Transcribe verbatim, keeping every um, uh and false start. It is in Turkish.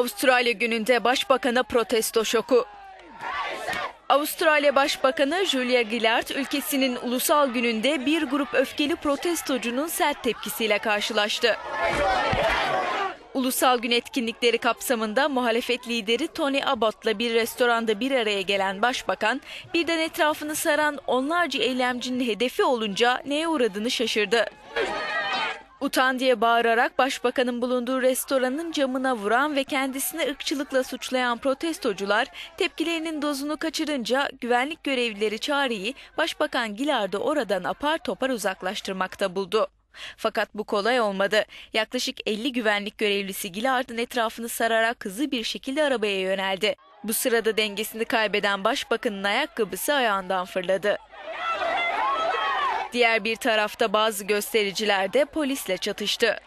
Avustralya gününde başbakana protesto şoku. Avustralya Başbakanı Julia Gillard ülkesinin ulusal gününde bir grup öfkeli protestocunun sert tepkisiyle karşılaştı. Ulusal gün etkinlikleri kapsamında muhalefet lideri Tony Abbott'la bir restoranda bir araya gelen başbakan, birden etrafını saran onlarca eylemcinin hedefi olunca neye uğradığını şaşırdı. "Utan" diye bağırarak başbakanın bulunduğu restoranın camına vuran ve kendisini ırkçılıkla suçlayan protestocular tepkilerinin dozunu kaçırınca güvenlik görevlileri çağrıyı Başbakan Gillard'ı oradan apar topar uzaklaştırmakta buldu. Fakat bu kolay olmadı. Yaklaşık elli güvenlik görevlisi Gillard'ın etrafını sararak hızlı bir şekilde arabaya yöneldi. Bu sırada dengesini kaybeden başbakanın ayakkabısı ayağından fırladı. Diğer bir tarafta bazı göstericiler de polisle çatıştı.